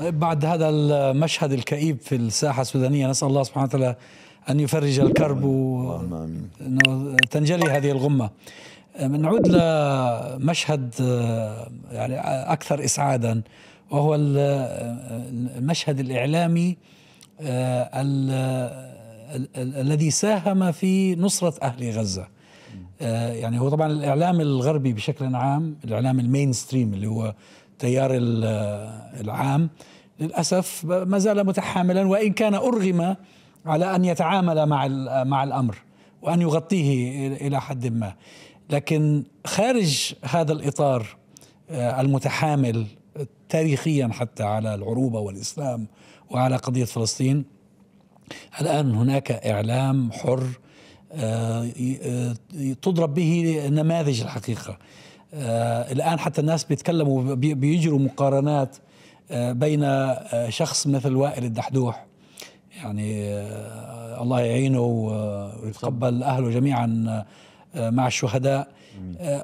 بعد هذا المشهد الكئيب في الساحة السودانية، نسأل الله سبحانه وتعالى أن يفرج الكرب وتنجلي هذه الغمة. نعود لمشهد يعني أكثر إسعاداً، وهو المشهد الإعلامي الذي ساهم في نصرة أهل غزة. يعني هو طبعا الإعلام الغربي بشكل عام، الإعلام المينستريم اللي هو التيار العام، للأسف ما زال متحاملا، وإن كان أرغم على أن يتعامل مع الأمر وأن يغطيه إلى حد ما. لكن خارج هذا الإطار المتحامل تاريخيا حتى على العروبة والإسلام وعلى قضية فلسطين، الآن هناك إعلام حر تضرب به نماذج الحقيقة. الآن حتى الناس بيتكلموا، بيجروا مقارنات بين شخص مثل وائل الدحدوح، يعني الله يعينه ويتقبل أهله جميعا مع الشهداء،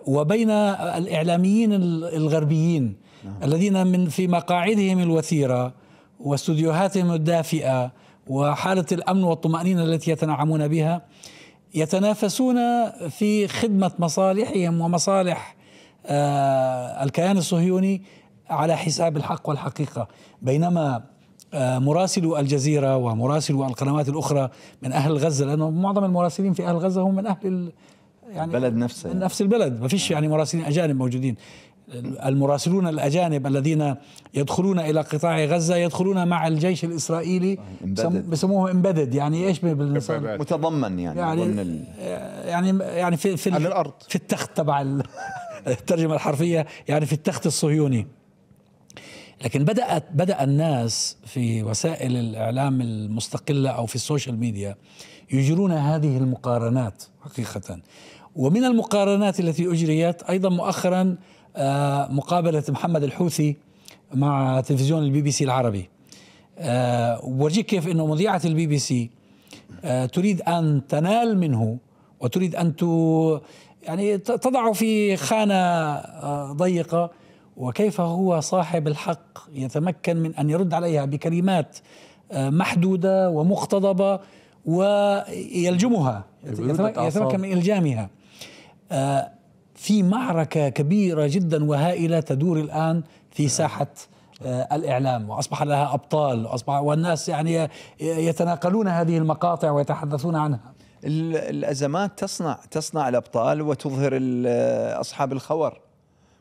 وبين الإعلاميين الغربيين الذين من في مقاعدهم الوثيرة واستديوهاتهم الدافئة وحالة الأمن والطمأنينة التي يتنعمون بها يتنافسون في خدمة مصالحهم ومصالح الكيان الصهيوني على حساب الحق والحقيقة. بينما مراسلو الجزيرة ومراسلو القنوات الأخرى من أهل غزة، لأنه معظم المراسلين في أهل غزة هم من أهل يعني البلد نفسه، من نفس البلد، ما فيش يعني مراسلين أجانب موجودين. المراسلون الأجانب الذين يدخلون إلى قطاع غزة يدخلون مع الجيش الإسرائيلي، بسموه امبدد، يعني إيش بالنسبة متضمن، يعني في على الأرض، في التخت تبع الترجمة الحرفية، يعني في التخت الصهيوني. لكن بدأ الناس في وسائل الإعلام المستقلة أو في السوشيال ميديا يجرون هذه المقارنات حقيقة. ومن المقارنات التي أجريت أيضا مؤخرا مقابلة محمد الحوثي مع تلفزيون البي بي سي العربي. وورجيك كيف أنه مذيعة البي بي سي تريد أن تنال منه، وتريد أن يعني تضعه في خانة ضيقة، وكيف هو صاحب الحق يتمكن من أن يرد عليها بكلمات محدودة ومقتضبة ويلجمها، يتمكن من إلجامها في معركة كبيرة جدا وهائلة تدور الآن في ساحة الإعلام، وأصبح لها أبطال، والناس يعني يتناقلون هذه المقاطع ويتحدثون عنها. الأزمات تصنع الأبطال وتظهر أصحاب الخور.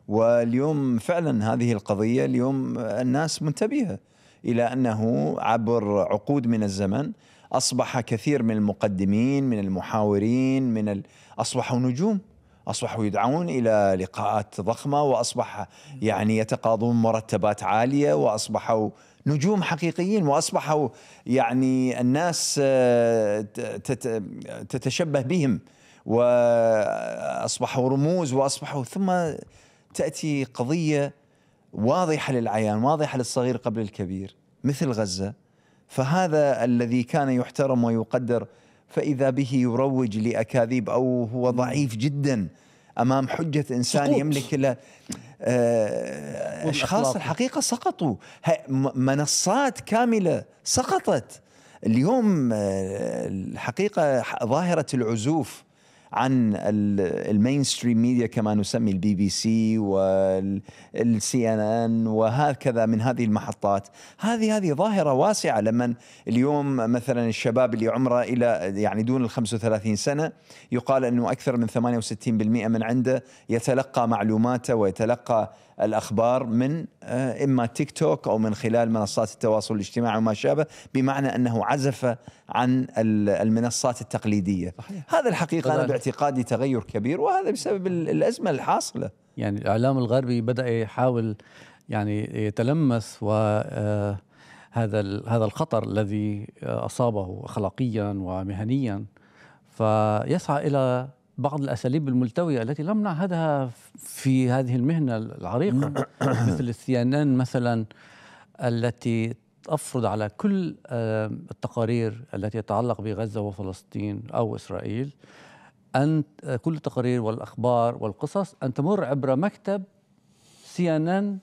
واليوم فعلا هذه القضية، اليوم الناس منتبهة إلى أنه عبر عقود من الزمن أصبح كثير من المقدمين، من المحاورين، أصبحوا نجوم، أصبحوا يدعون إلى لقاءات ضخمة، وأصبح يعني يتقاضون مرتبات عالية، وأصبحوا نجوم حقيقيين، وأصبحوا يعني الناس تتشبه بهم، وأصبحوا رموز، وأصبحوا ثم تأتي قضية واضحة للعيان، واضحة للصغير قبل الكبير مثل غزة. فهذا الذي كان يحترم ويقدر فإذا به يروج لأكاذيب، أو هو ضعيف جدا أمام حجة إنسان سقوط. يملك له أشخاص الحقيقة سقطوا، منصات كاملة سقطت. اليوم الحقيقة ظاهرة العزوف عن المينستريم ميديا كما نسمي البي بي سي والسي ان ان وهكذا من هذه المحطات، هذه ظاهرة واسعة. لمن اليوم مثلا الشباب اللي عمره الى يعني دون ال 35 سنة يقال انه اكثر من 68% من عنده يتلقى معلوماته ويتلقى الأخبار من إما تيك توك أو من خلال منصات التواصل الاجتماعي وما شابه، بمعنى أنه عزف عن المنصات التقليدية. هذا الحقيقة أنا باعتقادي تغير كبير، وهذا بسبب الأزمة الحاصلة. يعني الإعلام الغربي بدأ يحاول يعني يتلمس هذا الخطر الذي أصابه أخلاقيا ومهنيا، فيسعى إلى بعض الأساليب الملتوية التي لم نعهدها في هذه المهنة العريقة مثل السي ان ان مثلا، التي تفرض على كل التقارير التي تتعلق بغزة وفلسطين أو إسرائيل، أن كل التقارير والأخبار والقصص أن تمر عبر مكتب سي ان ان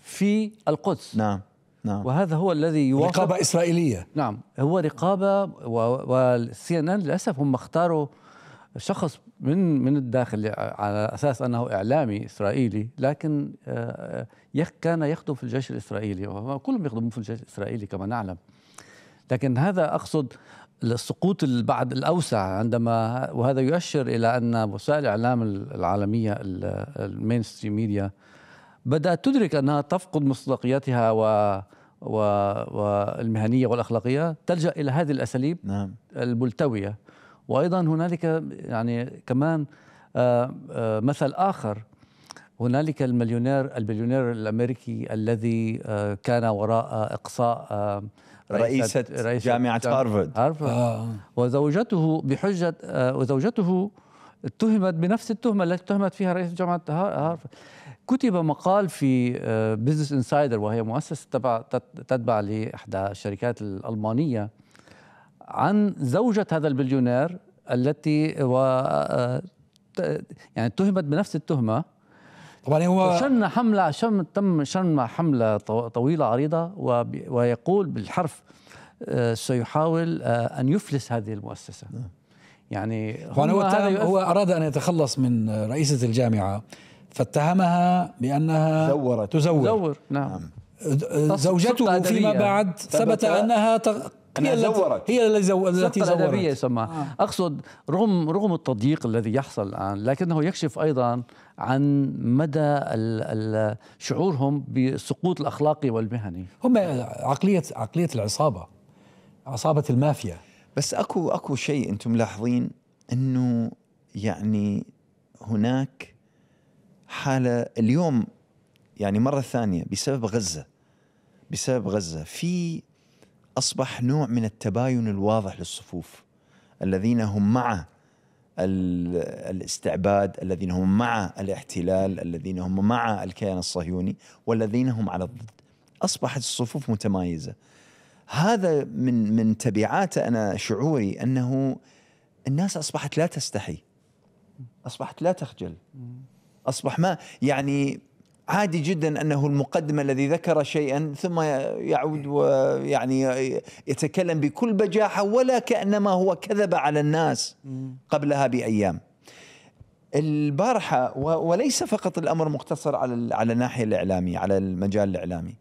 في القدس. نعم. نعم. وهذا هو الذي يوافق رقابة إسرائيلية. نعم هو رقابة. والسي ان ان للأسف هم اختاروا شخص من الداخل على أساس أنه إعلامي إسرائيلي، لكن كان يخدم في الجيش الإسرائيلي، وكلهم يخدمون في الجيش الإسرائيلي كما نعلم. لكن هذا أقصد السقوط البعد الأوسع عندما، وهذا يؤشر إلى أن وسائل الإعلام العالمية المينستريم ميديا بدأت تدرك أنها تفقد مصداقيتها والمهنية والأخلاقية، تلجأ إلى هذه الأساليب نعم. الملتوية. وأيضا هنالك يعني كمان مثل آخر، هنالك البليونير الأمريكي الذي كان وراء إقصاء رئيسة جامعة هارفارد وزوجته بحجة وزوجته اتهمت بنفس التهمة التي اتهمت فيها رئيسة جامعة هارفارد. كتب مقال في بزنس انسايدر، وهي مؤسسة تتبع لإحدى الشركات الألمانية، عن زوجة هذا البليونير التي يعني اتهمت بنفس التهمة. طبعا هو تم شن حملة طويلة عريضة، ويقول بالحرف سيحاول أن يفلس هذه المؤسسة. يعني هو أراد أن يتخلص من رئيسة الجامعة، فاتهمها بأنها تزور. نعم زوجته فيما بعد ثبت أنها هي التي زورت. أقصد رغم التضييق الذي يحصل الآن، لكنه يكشف أيضا عن مدى شعورهم بالسقوط الأخلاقي والمهني. هم عقلية العصابة، عصابة المافيا. بس أكو شيء أنتم ملاحظين، أنه يعني هناك حالة اليوم، يعني مرة ثانية بسبب غزة في أصبح نوع من التباين الواضح للصفوف، الذين هم مع الاستعباد، الذين هم مع الاحتلال، الذين هم مع الكيان الصهيوني، والذين هم على الضد. أصبحت الصفوف متمايزة. هذا من تبعاته، أنا شعوري أنه الناس أصبحت لا تستحي، أصبحت لا تخجل، أصبح ما يعني عادي جدا أنه المقدم الذي ذكر شيئا ثم يعود ويعني يتكلم بكل بجاحة، ولا كأنما هو كذب على الناس قبلها بأيام. البارحة، وليس فقط الأمر مقتصر على الناحية الإعلامية، على المجال الإعلامي،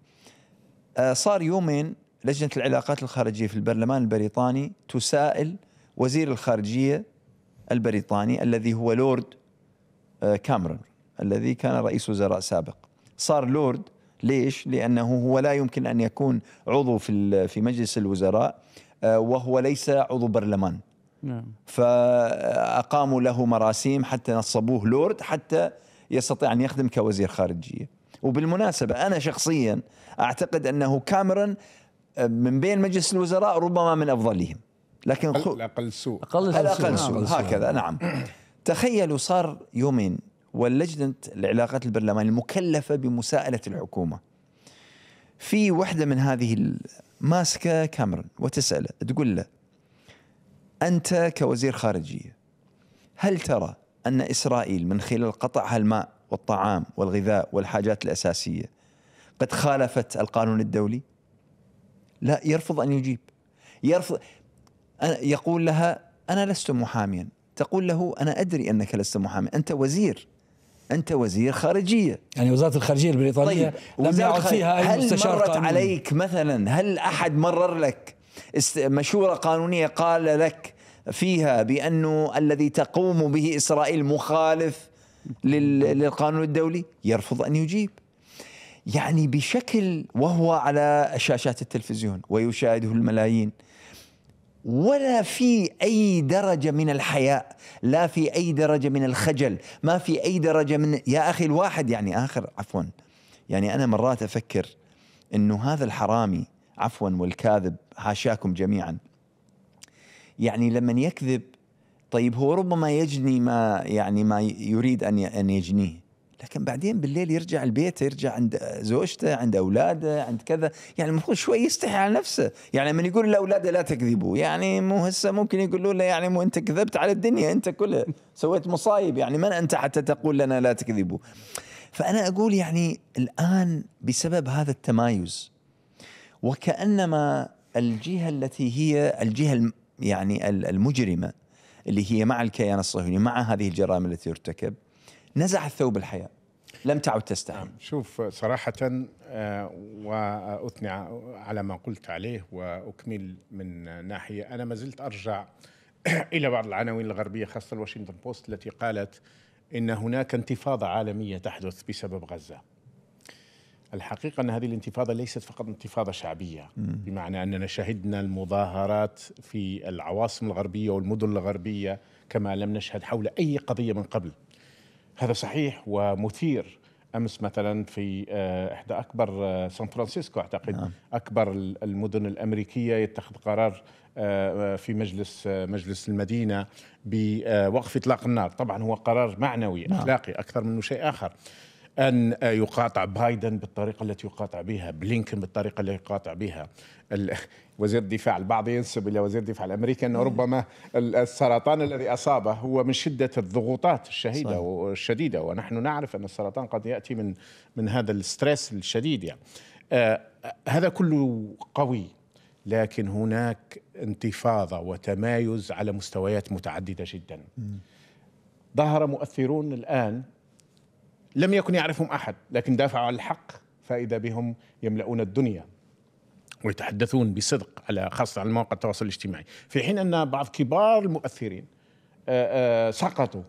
صار يومين لجنة العلاقات الخارجية في البرلمان البريطاني تسائل وزير الخارجية البريطاني الذي هو لورد كامرون، الذي كان رئيس وزراء سابق. صار لورد ليش؟ لأنه هو لا يمكن أن يكون عضو في مجلس الوزراء وهو ليس عضو برلمان. نعم. فأقاموا له مراسيم حتى نصبوه لورد حتى يستطيع أن يخدم كوزير خارجية. وبالمناسبة أنا شخصيا أعتقد أنه كاميرون من بين مجلس الوزراء ربما من أفضلهم، لكن الأقل سوء هكذا. نعم تخيلوا، صار يومين واللجنة العلاقات البرلمانية المكلفة بمساءلة الحكومة، في وحدة من هذه ماسكة كاميرون وتسأله، تقول له أنت كوزير خارجية، هل ترى أن إسرائيل من خلال قطعها الماء والطعام والغذاء والحاجات الأساسية قد خالفت القانون الدولي؟ لا، يرفض أن يجيب. يقول لها أنا لست محاميا. تقول له أنا أدري أنك لست محامي، أنت وزير خارجية، يعني وزارة الخارجية البريطانية. طيب. لم يعد فيها أي مستشار قانوني. هل مرت عليك مثلا، هل أحد مرر لك مشورة قانونية قال لك فيها بأنه الذي تقوم به إسرائيل مخالف للقانون الدولي؟ يرفض أن يجيب. يعني بشكل، وهو على شاشات التلفزيون ويشاهده الملايين، ولا في أي درجة من الحياء، لا في أي درجة من الخجل، ما في أي درجة من، يا أخي الواحد يعني يعني أنا مرات أفكر أنه هذا الحرامي والكاذب حاشاكم جميعا، يعني لمن يكذب، طيب هو ربما يجني ما يريد أن يجنيه، لكن بعدين بالليل يرجع البيت، يرجع عند زوجته، عند أولاده، عند كذا، يعني المفروض شوي يستحي على نفسه. يعني من يقول لأولاده لا تكذبوا، يعني مو هسه ممكن يقولوا له يعني مو أنت كذبت على الدنيا، أنت كلها سويت مصايب، يعني من أنت حتى تقول لنا لا تكذبوا؟ فأنا أقول يعني الآن بسبب هذا التمايز وكأنما الجهة التي هي الجهة يعني المجرمة اللي هي مع الكيان الصهيوني مع هذه الجرائم التي ترتكب نزعت ثوب الحياة، لم تعد تستحي. شوف صراحة وأثني على ما قلت عليه وأكمل من ناحية، أنا ما زلت أرجع إلى بعض العناوين الغربية خاصة الواشنطن بوست التي قالت إن هناك انتفاضة عالمية تحدث بسبب غزة. الحقيقة أن هذه الانتفاضة ليست فقط انتفاضة شعبية، بمعنى أننا شهدنا المظاهرات في العواصم الغربية والمدن الغربية كما لم نشهد حول أي قضية من قبل. هذا صحيح ومثير. أمس مثلا في إحدى أكبر سان فرانسيسكو أعتقد أكبر المدن الأمريكية يتخذ قرار في مجلس المدينة بوقف إطلاق النار. طبعا هو قرار معنوي أخلاقي أكثر منه شيء آخر، أن يقاطع بايدن بالطريقة التي يقاطع بها، بلينكن بالطريقة التي يقاطع بها، وزير الدفاع. البعض ينسب إلى وزير الدفاع الأمريكي أنه ربما السرطان الذي أصابه هو من شدة الضغوطات الشديدة والشديدة، ونحن نعرف أن السرطان قد يأتي من هذا الستريس الشديد يعني. هذا كله قوي، لكن هناك انتفاضة وتمايز على مستويات متعددة جدا. ظهر مؤثرون الآن لم يكن يعرفهم أحد، لكن دافعوا على الحق، فإذا بهم يملؤون الدنيا ويتحدثون بصدق على خاصة على مواقع التواصل الاجتماعي، في حين أن بعض كبار المؤثرين سقطوا.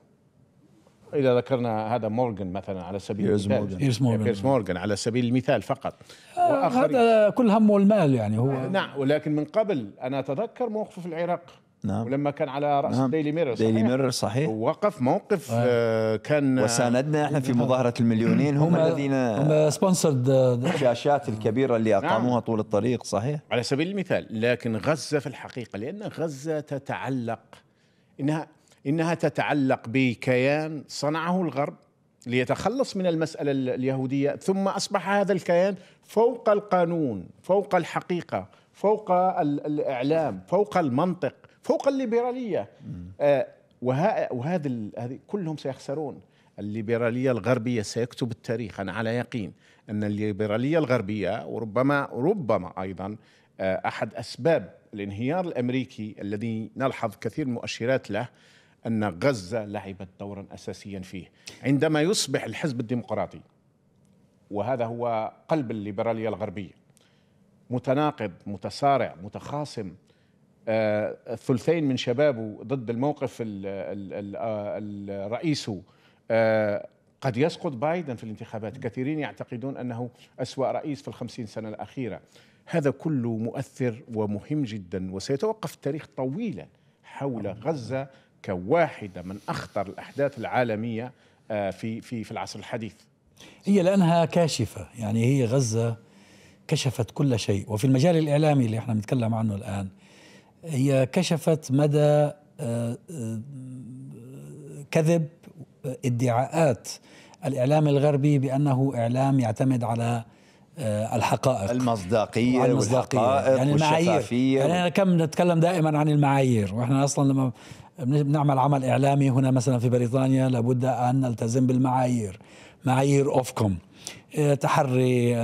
إذا ذكرنا هذا مورغان مثلا على سبيل المثال، بيرس مورغان على سبيل المثال فقط، هذا كل هم والمال يعني هو نعم. ولكن من قبل أنا أتذكر موقفه في العراق، نعم، ولما كان على رأس ديلي ميرر، صحيح وقف موقف كان، وساندنا احنا في مظاهرة المليونين، هم الذين هم سبونسرد الشاشات الكبيرة اللي أقاموها طول الطريق، صحيح على سبيل المثال. لكن غزة في الحقيقة، لأن غزة تتعلق إنها تتعلق بكيان صنعه الغرب ليتخلص من المسألة اليهودية، ثم أصبح هذا الكيان فوق القانون، فوق الحقيقة، فوق الإعلام، فوق المنطق، فوق الليبرالية. وهذا كلهم سيخسرون. الليبرالية الغربية سيكتب التاريخ، أنا على يقين أن الليبرالية الغربية وربما أيضا أحد أسباب الانهيار الأمريكي الذي نلحظ كثير مؤشرات له، أن غزة لعبت دورا أساسيا فيه. عندما يصبح الحزب الديمقراطي، وهذا هو قلب الليبرالية الغربية، متناقض متصارع متخاصم، ثلثين من شبابه ضد الموقف الرئيسي، قد يسقط بايدن في الانتخابات. كثيرين يعتقدون أنه أسوأ رئيس في ال50 سنة الأخيرة. هذا كله مؤثر ومهم جدا، وسيتوقف التاريخ طويلا حول غزة كواحدة من أخطر الأحداث العالمية في العصر الحديث. هي لأنها كاشفة، يعني هي غزة كشفت كل شيء. وفي المجال الإعلامي اللي احنا بنتكلم عنه الآن، هي كشفت مدى كذب ادعاءات الإعلام الغربي بأنه إعلام يعتمد على الحقائق، المصداقية يعني والشفافية. يعني أنا كم نتكلم دائما عن المعايير، وإحنا أصلا لما بنعمل عمل إعلامي هنا مثلا في بريطانيا لابد أن نلتزم بالمعايير، معايير أوفكوم، تحري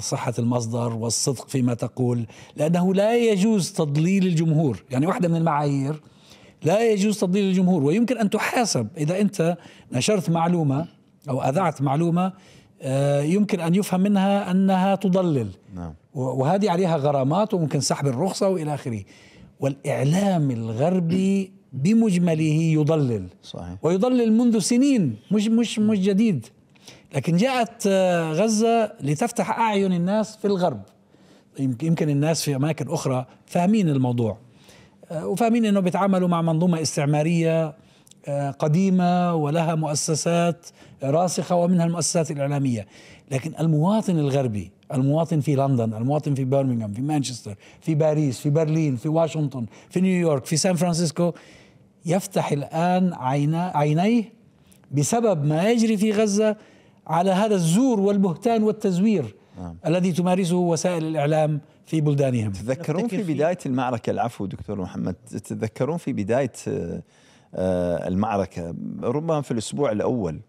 صحة المصدر والصدق فيما تقول، لأنه لا يجوز تضليل الجمهور. يعني واحدة من المعايير لا يجوز تضليل الجمهور، ويمكن أن تحاسب إذا أنت نشرت معلومة أو أذعت معلومة يمكن أن يفهم منها أنها تضلل، وهذه عليها غرامات وممكن سحب الرخصة وإلى آخره. والإعلام الغربي بمجمله يضلل، ويضلل منذ سنين، مش جديد، لكن جاءت غزة لتفتح أعين الناس في الغرب. يمكن الناس في أماكن أخرى فاهمين الموضوع، وفاهمين أنه بيتعاملوا مع منظومة استعمارية قديمة ولها مؤسسات راسخة، ومنها المؤسسات الإعلامية. لكن المواطن الغربي، المواطن في لندن، المواطن في برمنغهام، في مانشستر، في باريس، في برلين، في واشنطن، في نيويورك، في سان فرانسيسكو، يفتح الآن عينيه بسبب ما يجري في غزة على هذا الزور والبهتان والتزوير الذي تمارسه وسائل الإعلام في بلدانهم. تذكرون في بداية المعركة، العفو دكتور محمد، تذكرون في بداية المعركة ربما في الأسبوع الأول،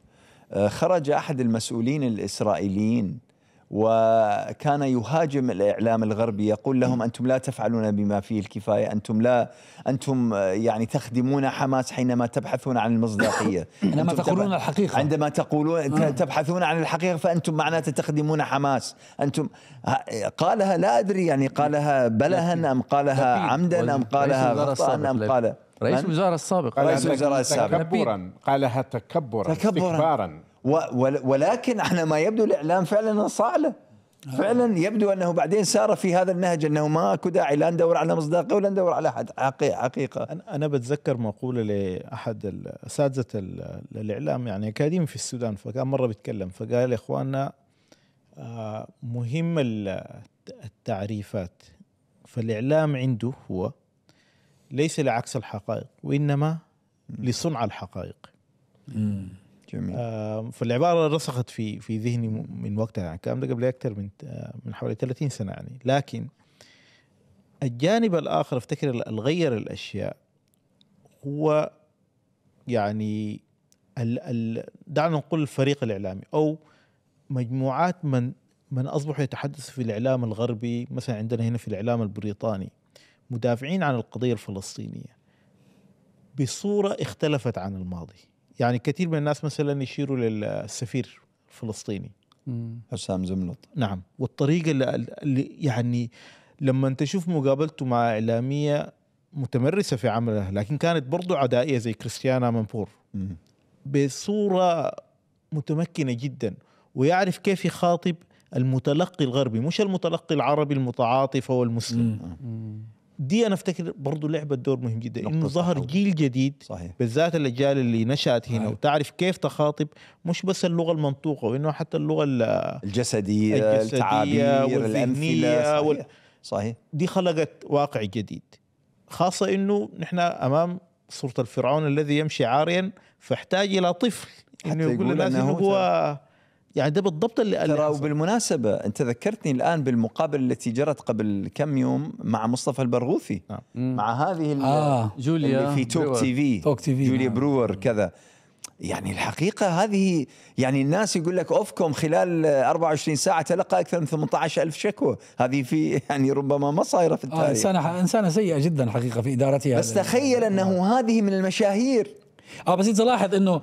خرج أحد المسؤولين الإسرائيليين وكان يهاجم الإعلام الغربي، يقول لهم أنتم لا تفعلون بما فيه الكفاية، أنتم يعني تخدمون حماس حينما تبحثون عن المصداقية، عندما تقولون الحقيقة، عندما تقولون تبحثون عن الحقيقة فأنتم معناته تخدمون حماس. أنتم قالها لا أدري يعني قالها بلها أم قالها عمدا أم قالها غلطا أم قالها رئيس الوزراء السابق تكبرا، قالها تكبرا استكبارا. ولكن احنا ما يبدو الإعلام فعلا صاله، فعلا يبدو أنه بعدين سار في هذا النهج، أنه ما اكو داعي لا ندور على مصداقية ولا ندور على حقيقة. أنا بتذكر مقولة لأحد الأساتذة الإعلام يعني أكاديمي في السودان، فكان مرة بيتكلم فقال يا إخواننا مهم التعريفات، فالإعلام عنده هو ليس لعكس الحقائق وإنما لصنع الحقائق. جميل. فالعبارة رسخت في ذهني من وقتها، يعني كان قبل أكثر من حوالي 30 سنة يعني. لكن الجانب الآخر أفتكر الغير الأشياء هو يعني دعنا نقول الفريق الإعلامي أو مجموعات من أصبحوا يتحدثوا في الإعلام الغربي، مثلا عندنا هنا في الإعلام البريطاني مدافعين عن القضية الفلسطينية بصورة اختلفت عن الماضي. يعني كثير من الناس مثلا يشيروا للسفير الفلسطيني حسام زملط، نعم، والطريقة اللي يعني لما تشوف مقابلته مع إعلامية متمرسة في عملها لكن كانت برضو عدائية زي كريستيانا منبور، بصورة متمكنة جدا، ويعرف كيف يخاطب المتلقي الغربي مش المتلقي العربي المتعاطف والمسلم. دي أنا أفتكر برضو لعبت دور مهم جدا، إنه ظهر جيل جديد. صحيح. بالذات الأجيال اللي نشأت هنا وتعرف كيف تخاطب مش بس اللغة المنطوقة، وإنه حتى اللغة الجسدية التعابير الأمثلة. صحيح. دي خلقت واقع جديد، خاصة إنه نحن أمام صورة الفرعون الذي يمشي عاريا، فاحتاج إلى طفل إنه يقول للناس إنه هو يعني ده بالضبط اللي ترى. وبالمناسبة أنت ذكرتني الآن بالمقابلة التي جرت قبل كم يوم مع مصطفى البرغوثي، مع هذه اللي في توك تي في جوليا بروور كذا. يعني الحقيقة هذه يعني الناس يقول لك أوفكم خلال 24 ساعة تلقى أكثر من 18,000 شكوى، هذه في يعني ربما ما صايرة في التاريخ. إنسانة سيئة جدا حقيقة في إدارتها، بس تخيل أنه هذه من المشاهير. بس أنت لاحظ أنه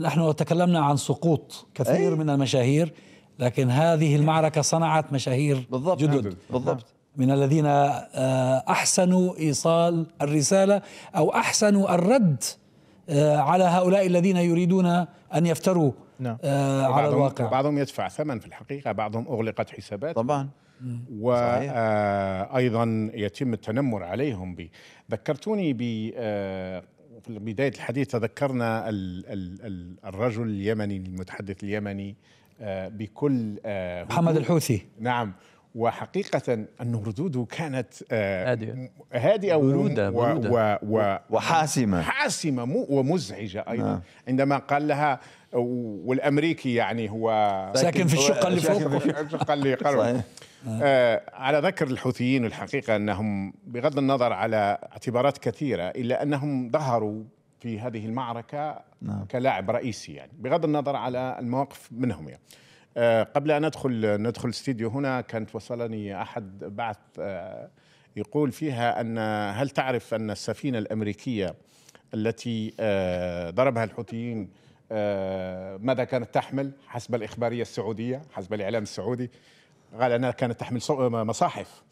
نحن تكلمنا عن سقوط كثير من المشاهير، لكن هذه المعركة صنعت مشاهير جدد من الذين أحسنوا إيصال الرسالة أو أحسنوا الرد على هؤلاء الذين يريدون أن يفتروا على الواقع. بعضهم يدفع ثمن في الحقيقة، بعضهم أغلقت حسابات طبعا، وأيضا يتم التنمر عليهم. ذكرتوني في بداية الحديث، تذكرنا الرجل اليمني المتحدث اليمني بكل محمد الحوثي، نعم، وحقيقة أن ردوده كانت هادئة وحاسمة ومزعجة أيضا. عندما قال لها، والأمريكي يعني هو ساكن في الشقة اللي فوق. على ذكر الحوثيين، الحقيقة أنهم بغض النظر على اعتبارات كثيرة إلا أنهم ظهروا في هذه المعركة كلاعب رئيسي، يعني بغض النظر على المواقف منهم. يعني قبل أن ندخل الاستديو هنا كانت وصلني أحد بعث يقول فيها أن هل تعرف أن السفينة الأمريكية التي ضربها الحوثيين ماذا كانت تحمل حسب الإخبارية السعودية، حسب الإعلام السعودي؟ قال أنها كانت تحمل مصاحف.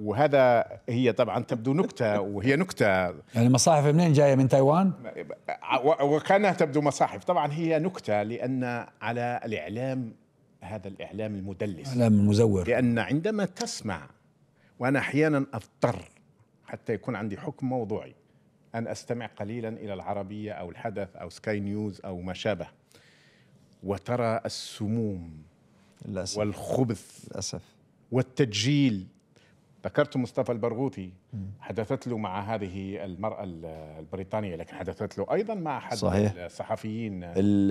وهذا هي طبعا تبدو نكتة، وهي نكتة يعني مصاحف منين جاية؟ من تايوان، وكانها تبدو مصاحف. طبعا هي نكتة لأن على الإعلام، هذا الإعلام المدلس، الإعلام المزور، لأن عندما تسمع، وأنا أحيانا أضطر حتى يكون عندي حكم موضوعي أن أستمع قليلا إلى العربية أو الحدث أو سكاي نيوز أو ما شابه، وترى السموم للأسف والخبث للأسف والتدجيل. ذكرت مصطفى البرغوثي، حدثت له مع هذه المرأة البريطانية، لكن حدثت له أيضا مع أحد الصحفيين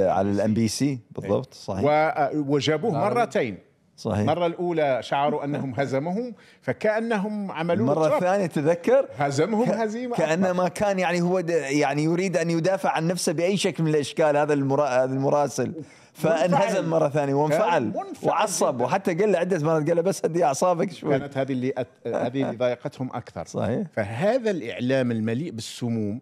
على الMBC بالضبط. صحيح. وجابوه مرتين. صحيح. المرة الأولى شعروا أنهم هزمهم فكأنهم عملوا، المرة الثانية تذكر هزمهم هزيمة كأنما كان يعني هو يعني يريد أن يدافع عن نفسه بأي شكل من الأشكال، هذا المراسل. فانهزم مرة ثانية وانفعل وعصب جدا. وحتى قال له عدة مرات قال له بس هدي أعصابك شوي. كانت هذه اللي ضايقتهم أكثر. صحيح. فهذا الإعلام المليء بالسموم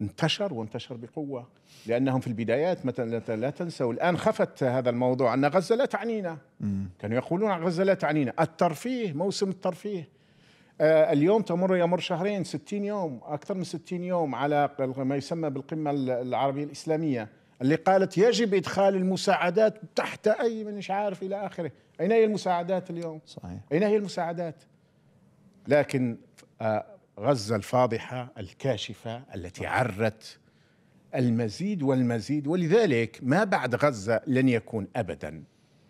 انتشر وانتشر بقوة، لأنهم في البدايات مثلا لا تنسوا الآن خفت هذا الموضوع أن غزة لا تعنينا، كانوا يقولون غزة لا تعنينا، الترفيه موسم الترفيه اليوم يمر شهرين 60 يوم أكثر من 60 يوم على ما يسمى بالقمة العربية الإسلامية اللي قالت يجب إدخال المساعدات تحت أي من شعار إلى آخره. أين هي المساعدات اليوم؟ صحيح. أين هي المساعدات؟ لكن غزة الفاضحة الكاشفة التي عرت المزيد والمزيد، ولذلك ما بعد غزة لن يكون أبدا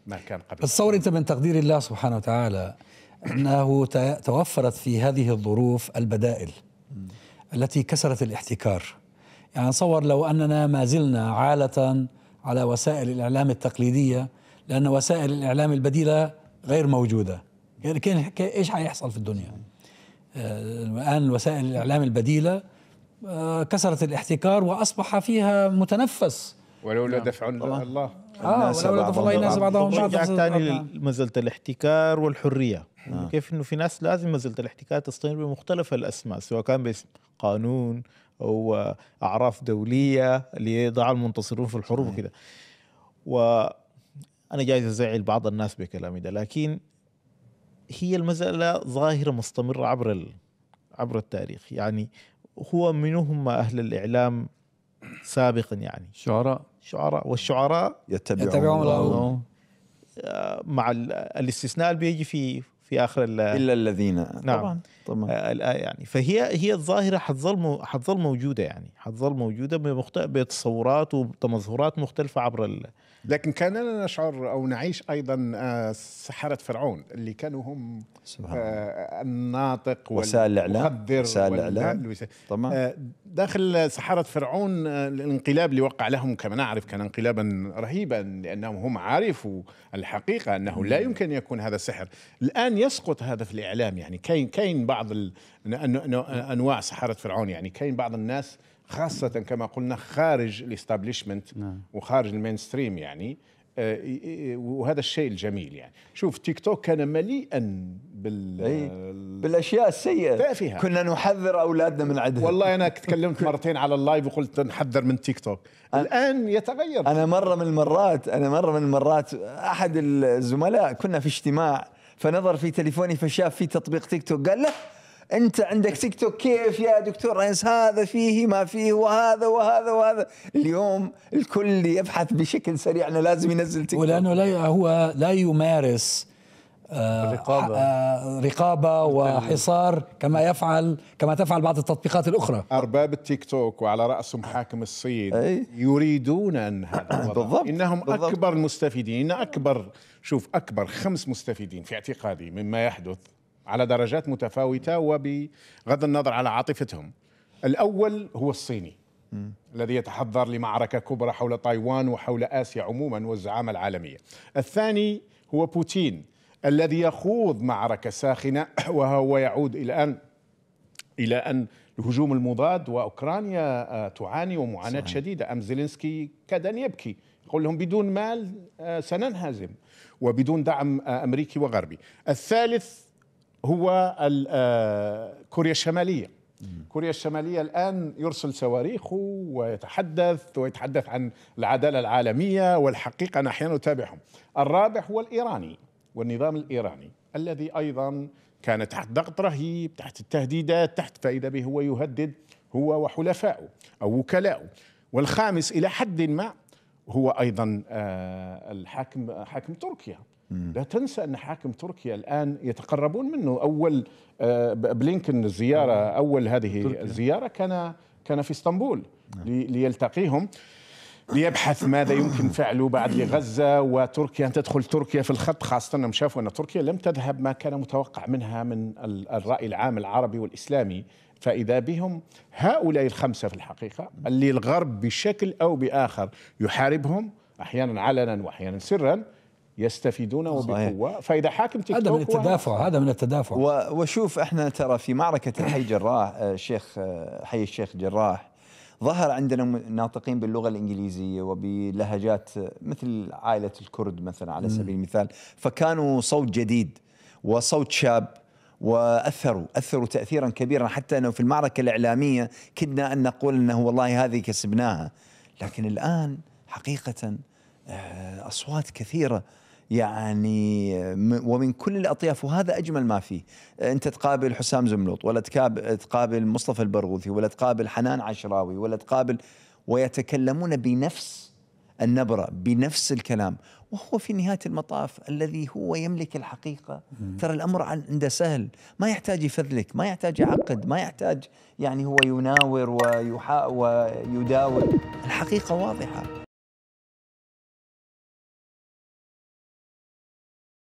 ما كان قبل. تصور أنت من تقدير الله سبحانه وتعالى أنه توفرت في هذه الظروف البدائل التي كسرت الاحتكار. يعني تصور لو أننا ما زلنا عالة على وسائل الإعلام التقليدية، لأن وسائل الإعلام البديلة غير موجودة، يعني إيش حيحصل في الدنيا؟ الآن وسائل الإعلام البديلة كسرت الاحتكار وأصبح فيها متنفس. ولولا دفع الله ولولا دفع الله الناس بعضهم بعضا. مازلة الاحتكار والحرية. كيف إنه في ناس لازم مازلة الاحتكار تستمر بمختلف الأسماء، سواء كان باسم قانون أو أعراف دولية ليضع المنتصرون في الحروب وكذا. وأنا جايز أزعل بعض الناس بكلامي ده، لكن هي المسألة ظاهرة مستمرة عبر التاريخ. يعني هو منهم أهل الإعلام سابقا، يعني شعراء والشعراء يتبعون مع الاستثناء اللي بيجي في آخر إلا الذين. نعم طبعا. يعني فهي الظاهرة حتظل موجودة، يعني حتظل موجودة بتصورات وتمظهرات مختلفة عبر لكن كان لنا نشعر أو نعيش أيضا سحرة فرعون اللي كانوا هم الناطق وسائل الإعلام طبعا. داخل سحرة فرعون الانقلاب اللي وقع لهم كما نعرف كان انقلابا رهيبا، لأنهم هم عارفوا الحقيقة أنه لا يمكن يكون هذا سحر. الآن يسقط هذا في الإعلام، يعني كاين بعض أنواع سحرة فرعون، يعني كاين بعض الناس خاصة كما قلنا خارج الاستابليشمنت وخارج المينستريم، يعني وهذا الشيء الجميل. يعني شوف تيك توك كان مليئا بالاشياء السيئه تافهه، كنا نحذر اولادنا من عدها. والله انا تكلمت مرتين على اللايف وقلت نحذر من تيك توك. الان يتغير. انا مره من المرات احد الزملاء كنا في اجتماع فنظر في تليفوني فشاف في تطبيق تيك توك، قال له أنت عندك تيك توك كيف يا دكتور أنس؟ هذا فيه ما فيه وهذا وهذا وهذا. اليوم الكل يبحث بشكل سريع أنه لازم ينزل تيك توك، ولأنه هو لا يمارس رقابة وحصار كما تفعل بعض التطبيقات الأخرى. أرباب التيك توك وعلى رأسهم حاكم الصين يريدون أن هذا بالضبط إنهم أكبر المستفيدين، أكبر 5 مستفيدين في اعتقادي مما يحدث على درجات متفاوتة وبغض النظر على عاطفتهم. الأول هو الصيني الذي يتحضر لمعركة كبرى حول تايوان وحول آسيا عموما والزعامة العالمية. الثاني هو بوتين الذي يخوض معركة ساخنة وهو يعود الآن إلى أن الهجوم المضاد وأوكرانيا تعاني ومعاناة شديدة. أم زيلينسكي كاد أن يبكي، يقول لهم بدون مال سننهزم وبدون دعم أمريكي وغربي. الثالث هو كوريا الشمالية. كوريا الشمالية الآن يرسل صواريخه ويتحدث عن العدالة العالمية والحقيقة. أنا أحيانا أتابعهم. الرابع هو الإيراني والنظام الإيراني الذي أيضا كان تحت ضغط رهيب، تحت التهديدات، تحت فإذا به هو يهدد هو وحلفائه أو وكلاؤه. والخامس إلى حد ما هو أيضا حاكم تركيا. لا تنسى أن حاكم تركيا الآن يتقربون منه. أول بلينكن الزيارة أول هذه الزيارة كان في اسطنبول ليلتقيهم ليبحث ماذا يمكن فعله بعد لغزة وتركيا، أن تدخل تركيا في الخط، خاصة أنهم شافوا أن تركيا لم تذهب ما كان متوقع منها من الرأي العام العربي والإسلامي. فإذا بهم هؤلاء الخمسة في الحقيقة اللي الغرب بشكل أو بآخر يحاربهم أحيانا علنا وأحيانا سرا يستفيدون وبقوة. فإذا حاكم تيك توك هذا من التدافع. وشوف احنا ترى في معركة الحي الشيخ جراح ظهر عندنا ناطقين باللغة الإنجليزية وبلهجات مثل عائلة الكرد مثلا على سبيل المثال، فكانوا صوت جديد وصوت شاب، وأثروا تأثيرا كبيرا، حتى أنه في المعركة الإعلامية كدنا أن نقول أنه والله هذه كسبناها. لكن الآن حقيقة أصوات كثيرة يعني ومن كل الأطياف، وهذا أجمل ما فيه. أنت تقابل حسام زملط، ولا تقابل مصطفى البرغوثي، ولا تقابل حنان عشراوي، ولا تقابل، ويتكلمون بنفس النبرة بنفس الكلام. وهو في نهاية المطاف الذي هو يملك الحقيقة ترى الأمر عنده سهل، ما يحتاج يفذلك، ما يحتاج يعقد، ما يحتاج يعني هو يناور ويداور، الحقيقة واضحة.